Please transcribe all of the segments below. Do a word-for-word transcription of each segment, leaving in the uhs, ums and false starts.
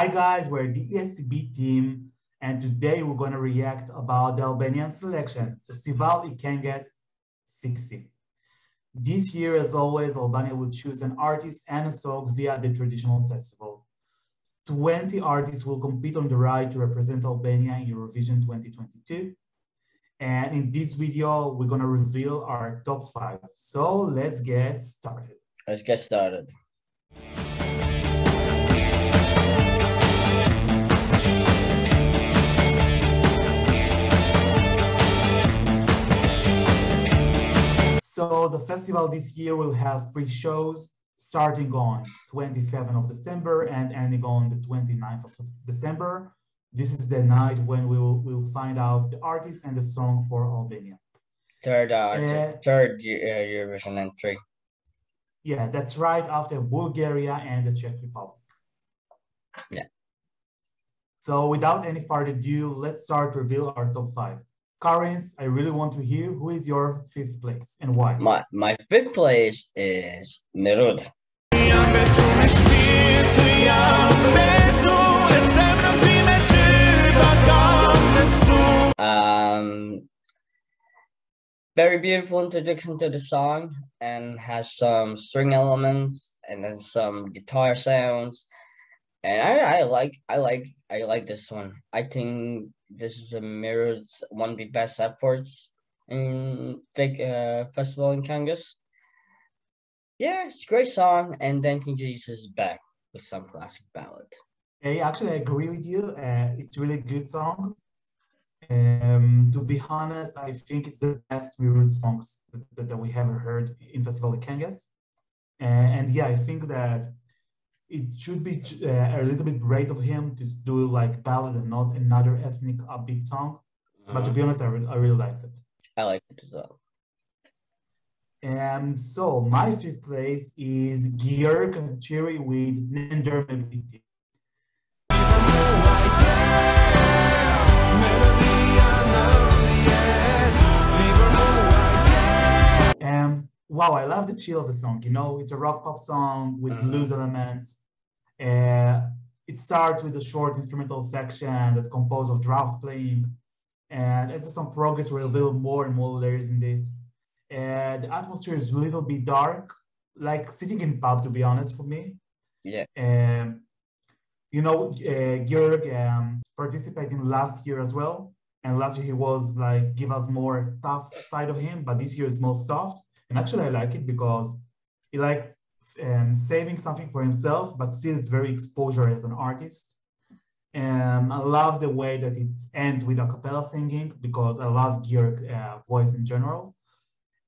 Hi guys, we're the E S C Beat team, and today we're going to react about the Albanian selection, Festivali i Këngës sixty. This year, as always, Albania will choose an artist and a song via the traditional festival. twenty artists will compete on the right to represent Albania in Eurovision twenty twenty-two. And in this video, we're going to reveal our top five. So let's get started. Let's get started. So the festival this year will have three shows, starting on twenty-seventh of December and ending on the twenty-ninth of December. This is the night when we will we'll find out the artist and the song for Albania. Third, uh, third uh, Eurovision entry. Yeah, that's right, after Bulgaria and the Czech Republic. Yeah. So without any further ado, let's start to reveal our top five. Karins, I really want to hear who is your fifth place and why. My my fifth place is Merud. Um, very beautiful introduction to the song and has some string elements and then some guitar sounds, and I I like I like I like this one. I think this is a Merud's one of the best efforts in the uh, festival in Këngës. Yeah, it's a great song. And then King Jesus is back with some classic ballad. Hey, actually, I agree with you. Uh, it's a really good song. Um, to be honest, I think it's the best Merud songs that, that we ever heard in Festivali i Këngës. Uh, and yeah, I think that it should be uh, a little bit great of him to do like ballad and not another ethnic upbeat song. Mm-hmm. But to be honest, I, re I really liked it. I liked it as well. And so my fifth place is Giorgi Cherry with Nendermity. Um, wow, I love the chill of the song. You know, it's a rock pop song with mm-hmm. blues elements. Uh, it starts with a short instrumental section that's composed of drums playing, and as the song progresses, we reveal more and more layers in it. Uh, the atmosphere is a little bit dark, like sitting in pub, to be honest, for me. Yeah. Um, you know, uh, Gjergj um, participated in last year as well, and last year he was like give us more tough side of him, but this year is more soft. And actually, I like it because he liked um, saving something for himself, but still it's very exposure as an artist. Um, I love the way that it ends with a cappella singing because I love Gjergj uh, voice in general.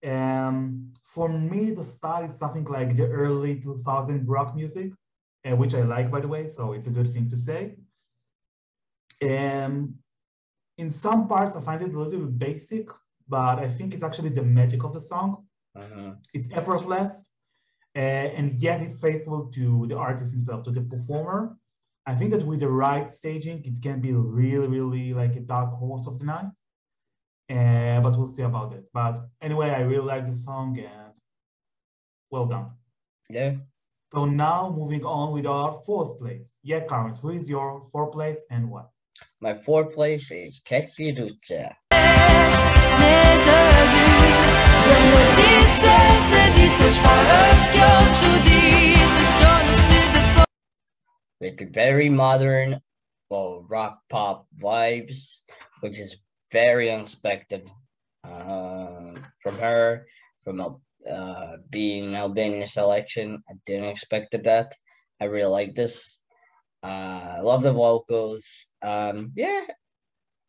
Um, for me, the style is something like the early two thousand rock music, uh, which I like, by the way, so it's a good thing to say. Um, in some parts, I find it a little bit basic, but I think it's actually the magic of the song. Uh-huh. It's effortless uh, and yet it's faithful to the artist himself, to the performer. I think that with the right staging, it can be really, really like a dark horse of the night. Uh, but we'll see about it. But anyway, I really like the song and well done. Yeah. So now moving on with our fourth place. Yeah, Carmen, who is your fourth place and what? My fourth place is Catchy. With the very modern, well, rock pop vibes, which is very unexpected uh, from her, from uh, being an Albanian selection. I didn't expect that. I really like this. I uh, love the vocals. Um, yeah,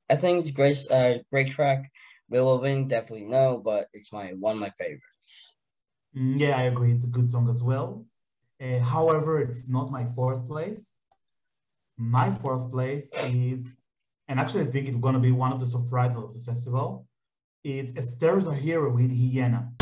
I think it's great, uh, great track. We will win, definitely no, but it's my one of my favorites. Yeah, I agree. It's a good song as well. Uh, however, it's not my fourth place. My fourth place is, and actually I think it's going to be one of the surprises of the festival, is Asteris are here with Hyena.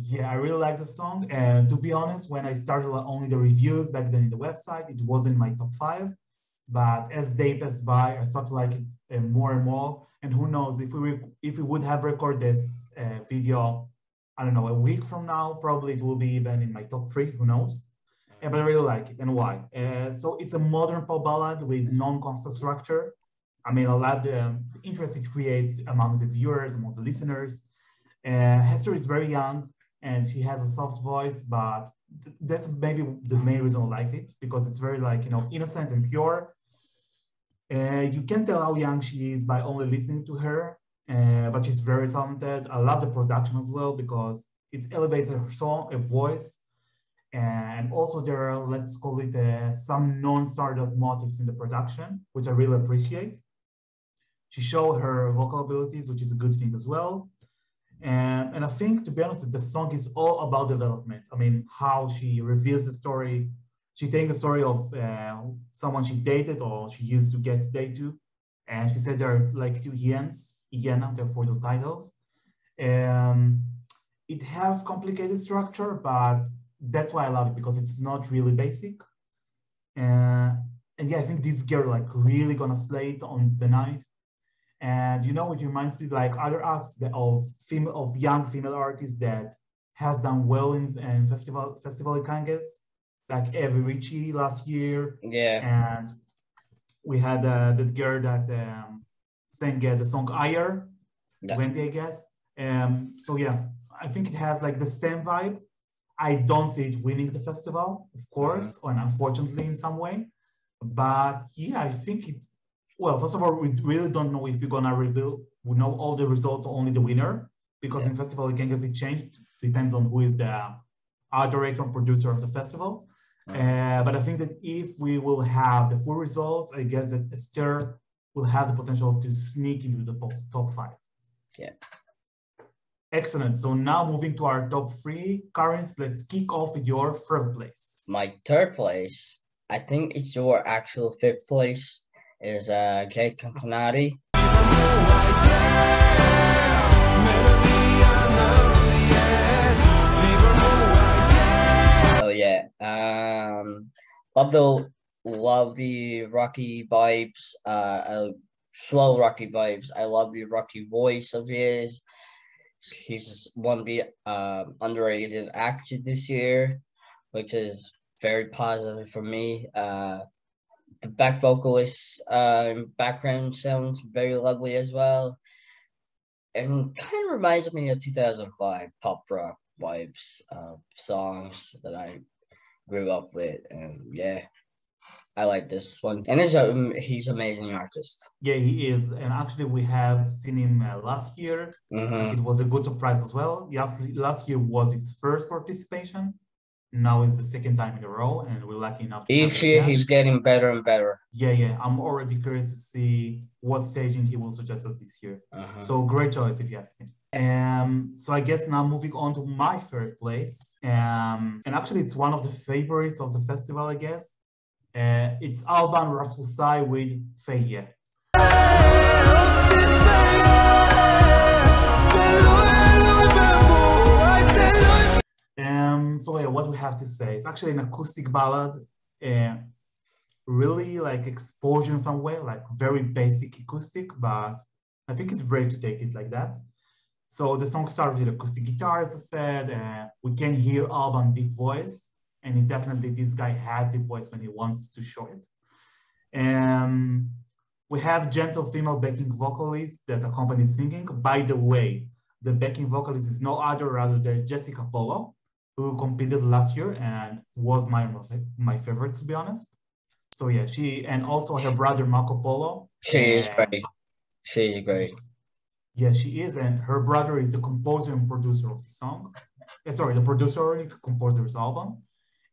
Yeah, I really like the song, and to be honest, when I started only the reviews back then in the website, it wasn't my top five, But as they passed by, I started to like it uh, more and more. And who knows, if we if we would have recorded this uh, video, I don't know, a week from now, probably it will be even in my top three, who knows? Uh, but I really like it, and why? Uh, so it's a modern pop ballad with non-constant structure. I mean, I love the interest it creates among the viewers, among the listeners. Uh, Hester is very young, and she has a soft voice, but th that's maybe the main reason I liked it, because it's very like, you know, innocent and pure. Uh, you can tell how young she is by only listening to her, uh, but she's very talented. I love the production as well, because it elevates her song, her voice, and also there are, let's call it, uh, some non-standard motifs in the production, which I really appreciate. She showed her vocal abilities, which is a good thing as well. And, and I think, to be honest, the song is all about development. I mean, how she reveals the story. She takes the story of uh, someone she dated or she used to get to date to, and she said there are like two hyenas, hyena, therefore the titles. Um, it has complicated structure, but that's why I love it, because it's not really basic. Uh, and yeah, I think this girl like really gonna slay it on the night. And you know, it reminds me like other acts that of female, of young female artists that has done well in, in festival Festivali i Këngës. Like Efi Rixhi last year. Yeah. And we had uh, that girl that um, sang uh, the song Higher, yeah. Wendy, I guess. Um, so yeah, I think it has like the same vibe. I don't see it winning the festival, of course, mm-hmm. or unfortunately in some way. But yeah, I think it, well, first of all, we really don't know if we're gonna reveal, we know all the results, only the winner, because yeah. in Festivali i Këngës it changed, depends on who is the art director and producer of the festival. Uh, but I think that if we will have the full results, I guess that Esther will have the potential to sneak into the top five. Yeah. Excellent. So now moving to our top three. Karin, let's kick off with your third place. My third place, I think it's your actual fifth place, is uh, Kate Cantanati. Oh, yeah. Um, love the love the rocky vibes, uh, uh, slow rocky vibes. I love the rocky voice of his. He's one of the uh, underrated acts this year, which is very positive for me. Uh, the back vocalist uh, background sounds very lovely as well, and kind of reminds me of two thousand five pop rock vibes of uh, songs that I grew up with, and yeah, I like this one. And it's a, he's an amazing artist. Yeah, he is, and actually we have seen him uh, last year. Mm-hmm. It was a good surprise as well. Last year was his first participation. Now it's the second time in a row, and we're lucky enough. To Each year he's getting better and better. Yeah, yeah. I'm already curious to see what staging he will suggest us this year. Uh-huh. So great choice, if you ask me. Um, so I guess now moving on to my third place. Um, and actually it's one of the favorites of the festival, I guess. Uh, it's Alban Ramosaj with Feiye. Um, so yeah, what we have to say, it's actually an acoustic ballad, uh, really like exposure in some way, like very basic acoustic, but I think it's brave to take it like that. So the song starts with acoustic guitar, as I said, uh, we can hear Alban's deep voice, and it definitely, this guy has deep voice when he wants to show it. Um, we have gentle female backing vocalist that accompanies singing. By the way, the backing vocalist is no other rather than Jessica Polo, who competed last year and was my my favorite, to be honest. So yeah, she, and also her brother Marco Polo. She and, is great. She is great. Yeah, she is, and her brother is the composer and producer of the song. Uh, sorry, the producer and composer's album.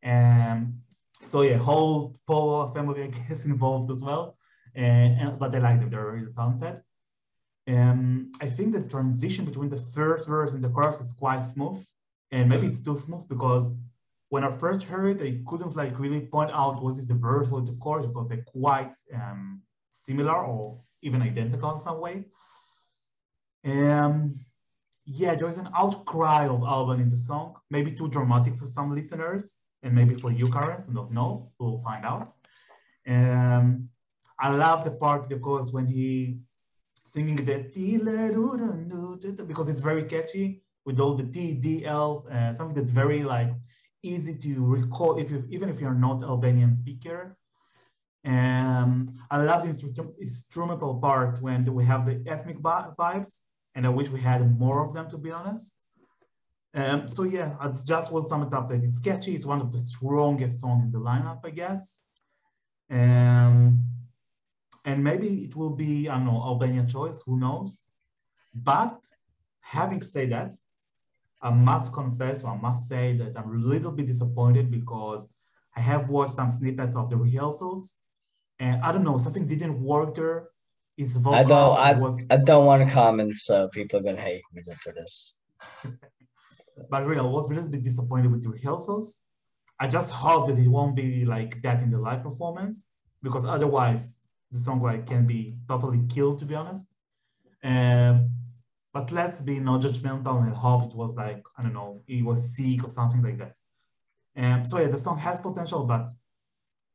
And so yeah, whole Polo family, I guess, involved as well. And, and but I like them; they're really talented. Um, I think the transition between the first verse and the chorus is quite smooth. And maybe it's too smooth, because when I first heard it, I couldn't like really point out was this the verse or the chorus, because they're quite um, similar or even identical in some way. Um, yeah, there is an outcry of Alban in the song, maybe too dramatic for some listeners, and maybe for you, Karin, I don't know, we'll find out. Um, I love the part because when he singing the, because it's very catchy with all the T, D, L, uh, something that's very like easy to recall, if you, even if you're not Albanian speaker. Um, I love the instru instrumental part when we have the ethnic vibes, and I wish we had more of them, to be honest. Um, so yeah, it's just will sum it up that it's catchy. It's one of the strongest songs in the lineup, I guess. Um, and maybe it will be, I don't know, Albania choice, who knows? But having said that, I must confess, or I must say that I'm a little bit disappointed because I have watched some snippets of the rehearsals, and I don't know, something didn't work there. His vocal I don't, I, was... I don't want to comment, so people are going to hate me for this. But really, I was a little bit disappointed with the rehearsals. I just hope that it won't be like that in the live performance, because otherwise the song like can be totally killed, to be honest. Um, but let's be not judgmental and hope it was like, I don't know, he was sick or something like that. Um, so yeah, the song has potential, but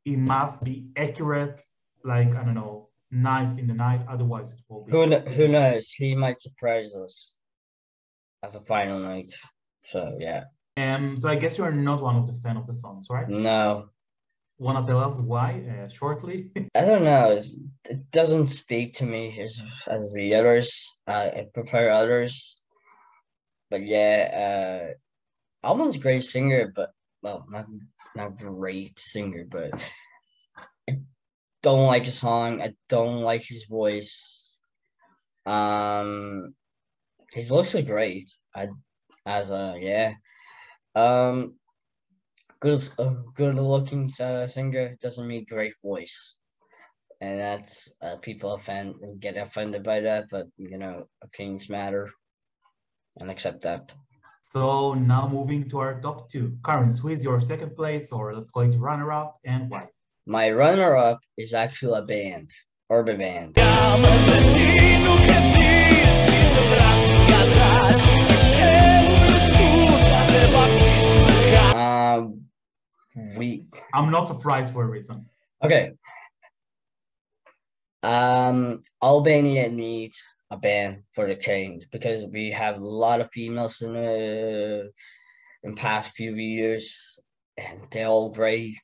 it must be accurate, like, I don't know, knife in the night, otherwise it will be. Who, kn who knows, he might surprise us at the final night, so yeah. Um, so I guess you are not one of the fan of the songs, right? No. Wanna tell us why, uh, shortly? I don't know, it's, it doesn't speak to me as, as the others, uh, I prefer others, but yeah, uh, Alban's a great singer, but well, not not great singer, but I don't like the song. I don't like his voice. Um, his looks are great. I as a yeah, um, good uh, good looking uh, singer doesn't mean great voice, and that's uh, people offend get offended by that. But you know, opinions matter, and accept that. So now moving to our top two. Karen, who is your second place, or let's call it runner-up, and why? My runner-up is actually a band, urban band. Um, we. I'm not surprised for a reason. Okay. Um, Albania needs a ban for the change, because we have a lot of females in the uh, in past few years, and they're all great,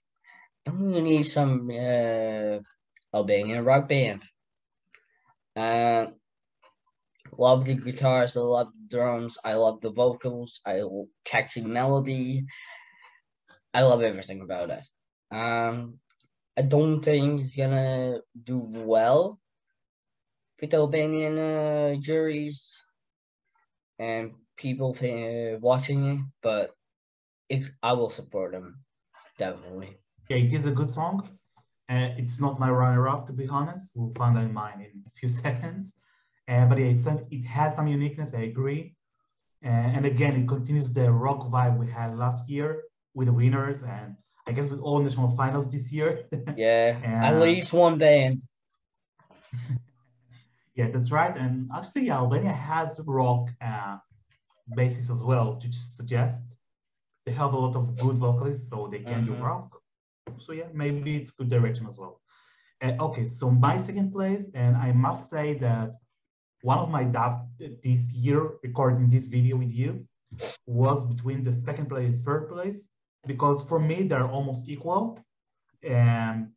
and we need some uh, Albanian rock band. Uh, love the guitars, I love the drums, I love the vocals, I love catchy melody, I love everything about it. Um, I don't think it's gonna do well with Albanian uh, juries and people uh, watching it, but if I will support them, definitely. Yeah, it is a good song. Uh, it's not my runner-up, to be honest. We'll find out mine in a few seconds. Uh, but yeah, it's an, it has some uniqueness, I agree. Uh, and again, it continues the rock vibe we had last year with the winners, and I guess with all national finals this year. Yeah, and at least one band. Yeah, that's right. And actually, Albania has rock uh, basis as well to suggest. They have a lot of good vocalists, so they can mm-hmm. do rock. So yeah, maybe it's good direction as well. Uh, okay, so my second place, and I must say that one of my doubts this year, recording this video with you, was between the second place and third place, because for me, they're almost equal. And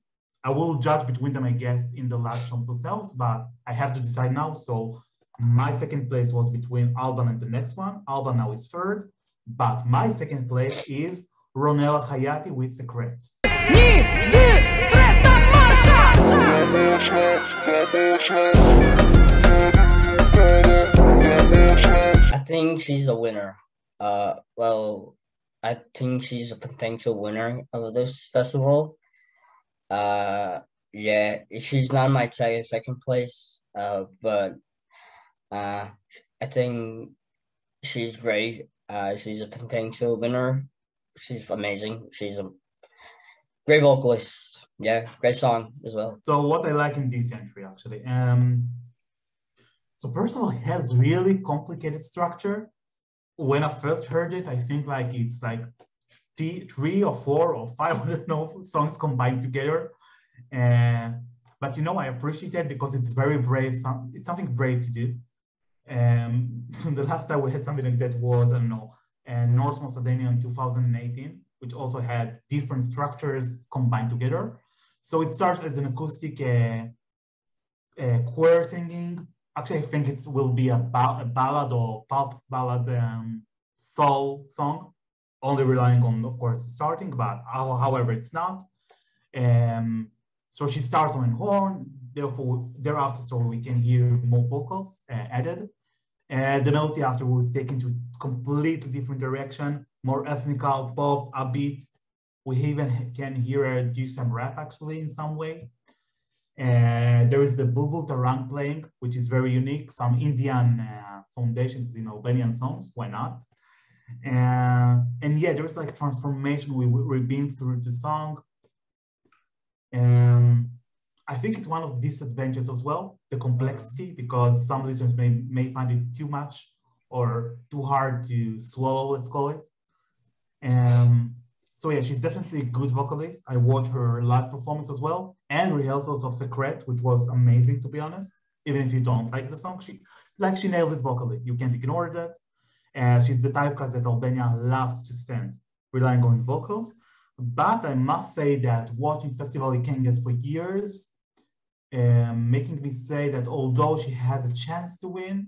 I will judge between them, I guess, in the last chance themselves, but I have to decide now. So my second place was between Alban and the next one. Alban now is third, but my second place is Ronela Hajati with Secret. I think she's a winner. Uh, well, I think she's a potential winner of this festival. Uh, yeah, she's not my second place, uh, but uh, I think she's great. Uh, she's a potential winner. She's amazing. She's a great vocalist. Yeah, great song as well. So what I like in this entry, actually. Um, so first of all, it has really complicated structure. When I first heard it, I think like it's like three or four or five, I don't know, songs combined together. And But, you know, I appreciate it because it's very brave. Some, it's something brave to do. Um, the last time we had something like that was, I don't know, uh, North Macedonia in two thousand eighteen, which also had different structures combined together. So it starts as an acoustic uh, uh, choir singing. Actually, I think it will be a, ba a ballad or pop ballad um, soul song, only relying on, of course, starting, but how, however, it's not. Um, so she starts on horn, therefore, thereafter, so we can hear more vocals uh, added. Uh, the melody afterwards taken to a completely different direction, more ethnical, pop, upbeat. We even can hear her do some rap, actually, in some way. Uh, there is the Bulbul Tarang playing, which is very unique. Some Indian uh, foundations in Albanian songs, why not? Uh, and yeah, there's like transformation we, we've been through the song. Um, I think it's one of the disadvantages as well, the complexity, because some listeners may, may find it too much or too hard to swallow, let's call it. Um, so yeah, she's definitely a good vocalist. I watched her live performance as well, and rehearsals of Secret, which was amazing, to be honest. Even if you don't like the song, she, like she nails it vocally. You can't ignore that. Uh, she's the typecast that Albania loves to stand, relying on vocals. But I must say that watching Festivali i Këngës for years, um, making me say that although she has a chance to win,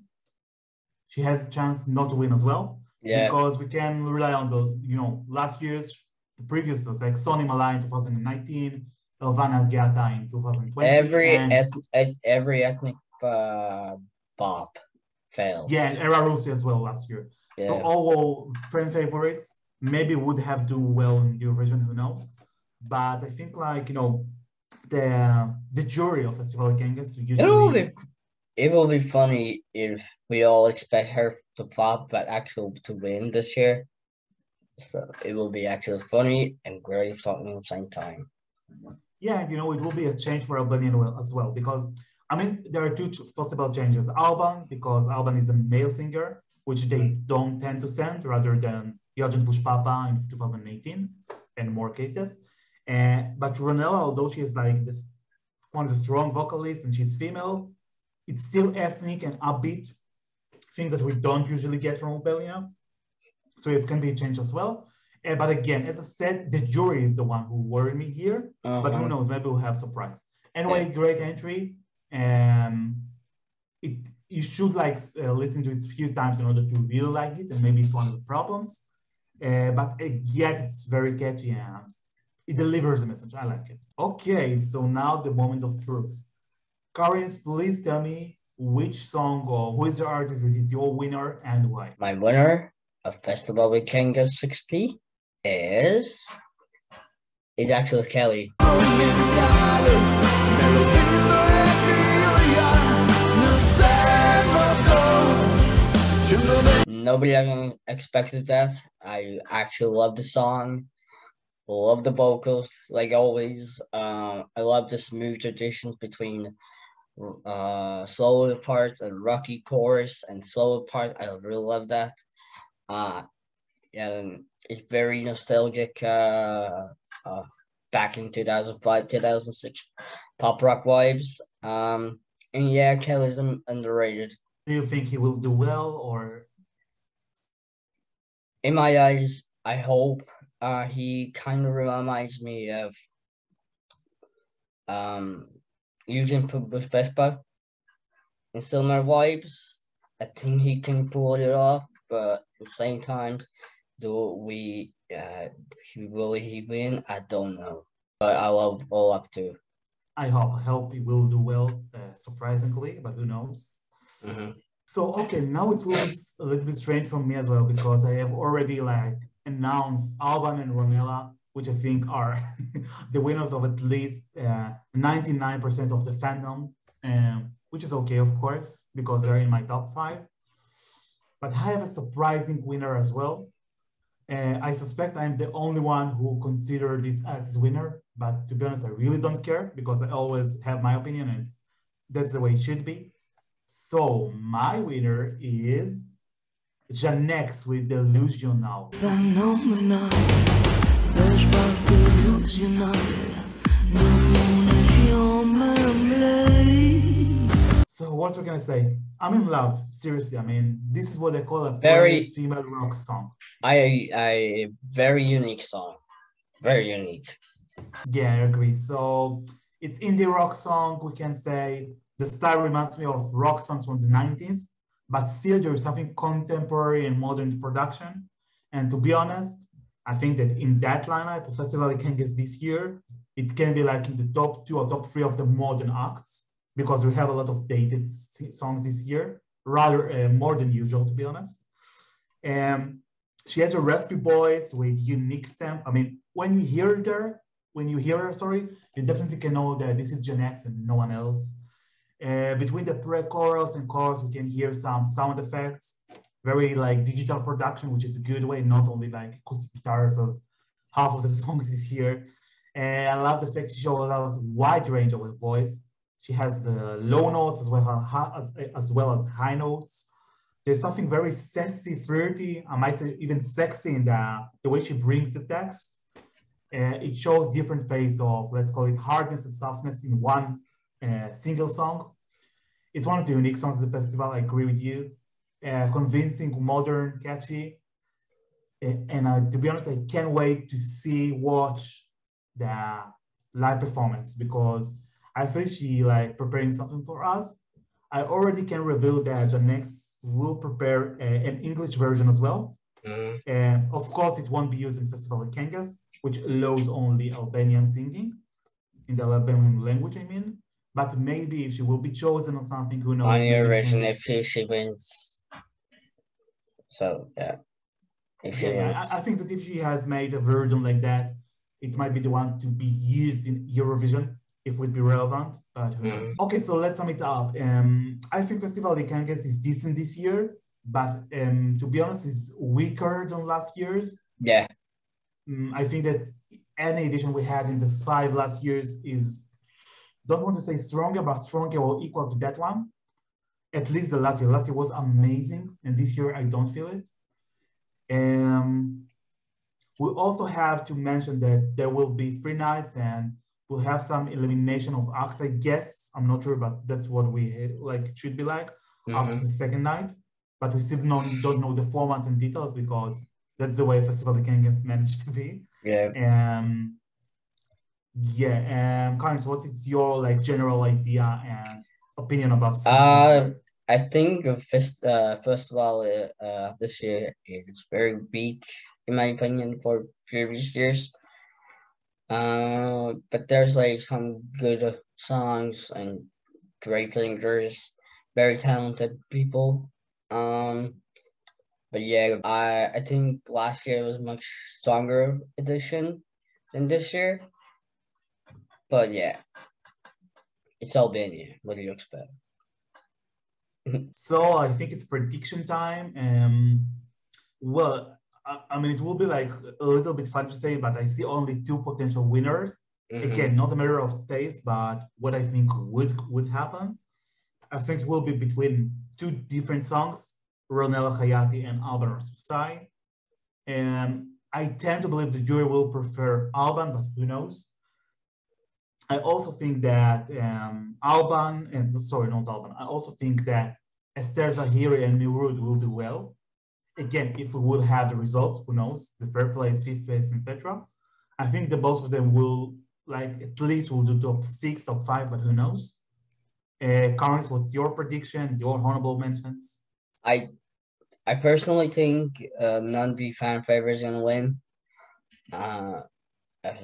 she has a chance not to win as well. Yeah. Because we can rely on the, you know, last year's, the previous years, like Sony Malai in two thousand nineteen, Elvana Giata in two thousand twenty. Every, et et every ethnic uh, pop failed. Yeah, and Era Rusi as well last year. Yeah. So all fan favorites maybe would have done well in Eurovision, who knows? But I think, like, you know, the the jury of Festivali i Këngës usually... It will, be, it will be funny if we all expect her to pop, but actually to win this year. So it will be actually funny and very funny at the same time. Yeah, you know, it will be a change for Albania as well, because, I mean, there are two possible changes. Alban, because Alban is a male singer, which they don't tend to send, rather than Jorgjin Pushpapa in two thousand eighteen, and more cases. Uh, but Ronela, although she is like this one of the strong vocalists and she's female, it's still ethnic and upbeat, thing that we don't usually get from Albania. So it can be a change as well. Uh, but again, as I said, the jury is the one who worried me here. Uh-huh. But who knows? Maybe we'll have surprise. Anyway, yeah. Great entry. Um, it you should like uh, listen to it a few times in order to really like it, and maybe it's one of the problems. Uh, but uh, yet it's very catchy and it delivers a message. I like it. Okay, so now the moment of truth. Karin, please tell me which song or who is the artist is your winner and why. My winner of Festivali i Këngës sixty is it's actually Kelly. Nobody expected that. I actually love the song, love the vocals, like always. Um, I love the smooth transitions between uh, slower parts and rocky chorus and slower parts. I really love that. Uh, and it's very nostalgic uh, uh, back in two thousand five, two thousand six pop rock vibes. Um, and yeah, Kelly's underrated. Do you think he will do well, or? In my eyes, I hope uh, he kind of reminds me of um, Eugene Pupus Pespa in similar vibes. I think he can pull it off, but at the same time, do we uh, he, will he win? I don't know, but I love all up to. I hope. I hope he will do well, uh, surprisingly, but who knows? Mm-hmm. So, okay, now it was a little bit strange for me as well, because I have already like announced Alban and Ronela, which I think are the winners of at least ninety-nine percent uh, of the fandom, um, which is okay, of course, because they're in my top five. But I have a surprising winner as well. Uh, I suspect I'm the only one who considered this as winner, but to be honest, I really don't care because I always have my opinion and that's the way it should be. So my winner is Janex with Delusional. Phenomenal. Delusional. So what can I say? I'm in love, seriously. I mean, this is what they call a very female rock song. I, I, very unique song, very unique. Yeah, I agree. So it's indie rock song, we can say. The style reminds me of rock songs from the nineties, but still there is something contemporary and modern production. And to be honest, I think that in that lineup, the Festivali I Këngës this year, it can be like in the top two or top three of the modern acts, because we have a lot of dated songs this year, rather uh, more than usual, to be honest. Um, she has a raspy voice with unique stamp. I mean, when you hear her, when you hear her, sorry, you definitely can know that this is Gen X and no one else. Uh, between the pre-chorus and chorus, we can hear some sound effects, very like digital production, which is a good way, not only like acoustic guitars as half of the songs is here. And I love the fact she shows us wide range of her voice. She has the low notes as well as, as well as high notes. There's something very sassy, flirty, I might say even sexy in the, the way she brings the text. Uh, it shows different phases of, let's call it, hardness and softness in one uh, single song. It's one of the unique songs of the festival, I agree with you. Uh, convincing, modern, catchy. Uh, and uh, to be honest, I can't wait to see, watch the live performance, because I feel she like preparing something for us. I already can reveal that Janex will prepare a, an English version as well. Mm-hmm. And of course, it won't be used in Festivali I Këngës, which allows only Albanian singing, in the Albanian language, I mean. But maybe if she will be chosen or something, who knows? On your version, if she wins. So, yeah. If she yeah, wins. I, I think that if she has made a version like that, it might be the one to be used in Eurovision, if it would be relevant, but who knows. Okay, so let's sum it up. Um, I think Festivali I Këngës is decent this year, but um, to be honest, it's weaker than last year's. Yeah. Um, I think that any edition we had in the five last years is, don't want to say stronger, but stronger or equal to that one. At least the last year. Last year was amazing, and this year I don't feel it. Um, we also have to mention that there will be three nights and we'll have some elimination of acts, I guess. I'm not sure, but that's what we had, like should be like mm-hmm. after the second night. But we still don't, don't know the format and details, because that's the way Festivali I Këngës managed to be. Yeah. Um, yeah. Um, Karin, so what is your like general idea and opinion about? Uh, I think first, uh, first of all, uh, this year is very weak in my opinion for previous years. Uh, but there's like some good songs and great singers, very talented people. Um, but yeah, I, I think last year was much stronger edition than this year. But yeah, it's Albania. What do you expect? So I think it's prediction time. Um, well, I mean, it will be like a little bit fun to say, but I see only two potential winners. Mm-hmm. Again, not a matter of taste, but what I think would would happen. I think it will be between two different songs, Ronela Hajati and Alban Ramosaj. And I tend to believe the jury will prefer Alban, but who knows? I also think that um, Alban, and sorry, not Alban. I also think that Asteris and Merud will do well. Again, if we will have the results, who knows, the third place, fifth place, et cetera. I think that both of them will, like, at least will do top six, top five, but who knows? Uh, Karin, what's your prediction, your honorable mentions? I I personally think uh, none of the fan favorites going to win. Uh,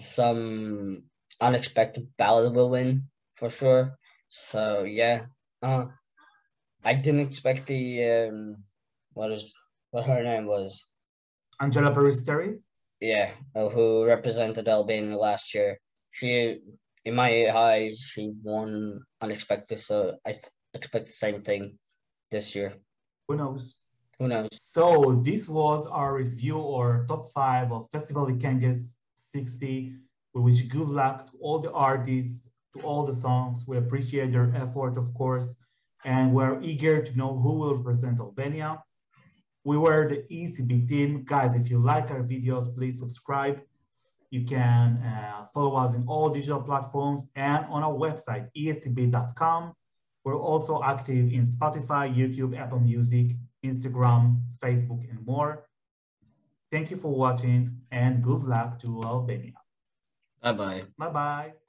some unexpected ballad will win, for sure. So, yeah. Uh, I didn't expect the, um, what is... What her name was? Angela Peristeri? Yeah, who represented Albania last year. She, in my eyes, she won unexpected, so I expect the same thing this year. Who knows? Who knows? So this was our review or top five of Festivali I Këngës sixty. We wish good luck to all the artists, to all the songs. We appreciate their effort, of course, and we're eager to know who will represent Albania. We were the E S C B team. Guys, if you like our videos, please subscribe. You can uh, follow us on all digital platforms and on our website, E S C B dot com. We're also active in Spotify, YouTube, Apple Music, Instagram, Facebook, and more. Thank you for watching and good luck to Albania. Bye-bye. Bye-bye.